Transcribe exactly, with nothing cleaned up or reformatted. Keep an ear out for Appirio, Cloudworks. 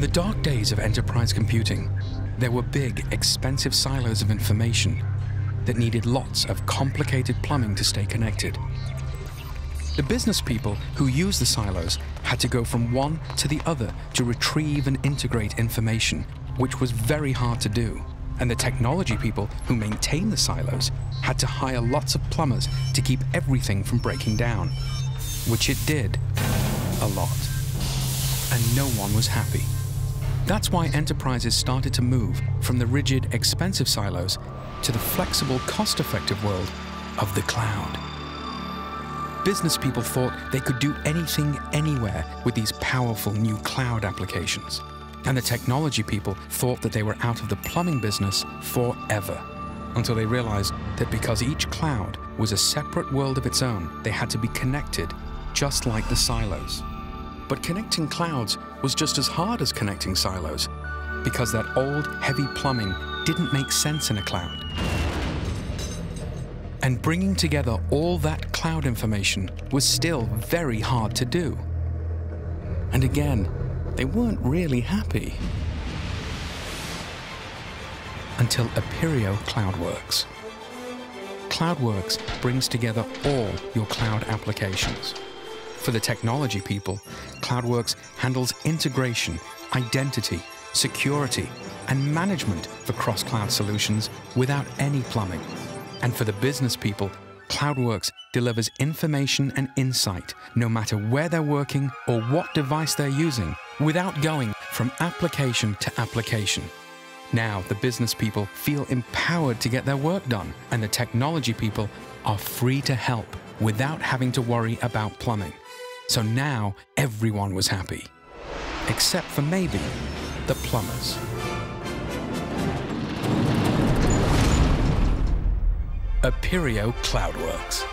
In the dark days of enterprise computing, there were big, expensive silos of information that needed lots of complicated plumbing to stay connected. The business people who used the silos had to go from one to the other to retrieve and integrate information, which was very hard to do. And the technology people who maintained the silos had to hire lots of plumbers to keep everything from breaking down, which it did a lot. And no one was happy. That's why enterprises started to move from the rigid, expensive silos to the flexible, cost-effective world of the cloud. Business people thought they could do anything, anywhere with these powerful new cloud applications. And the technology people thought that they were out of the plumbing business forever, until they realized that because each cloud was a separate world of its own, they had to be connected just like the silos. But connecting clouds was just as hard as connecting silos, because that old, heavy plumbing didn't make sense in a cloud. And bringing together all that cloud information was still very hard to do. And again, they weren't really happy. Until Appirio Cloudworks. Cloudworks brings together all your cloud applications. For the technology people, Cloudworks handles integration, identity, security, and management for cross-cloud solutions without any plumbing. And for the business people, Cloudworks delivers information and insight, no matter where they're working or what device they're using, without going from application to application. Now, the business people feel empowered to get their work done, and the technology people are free to help without having to worry about plumbing. So now everyone was happy, except for maybe the plumbers. Appirio Cloudworks.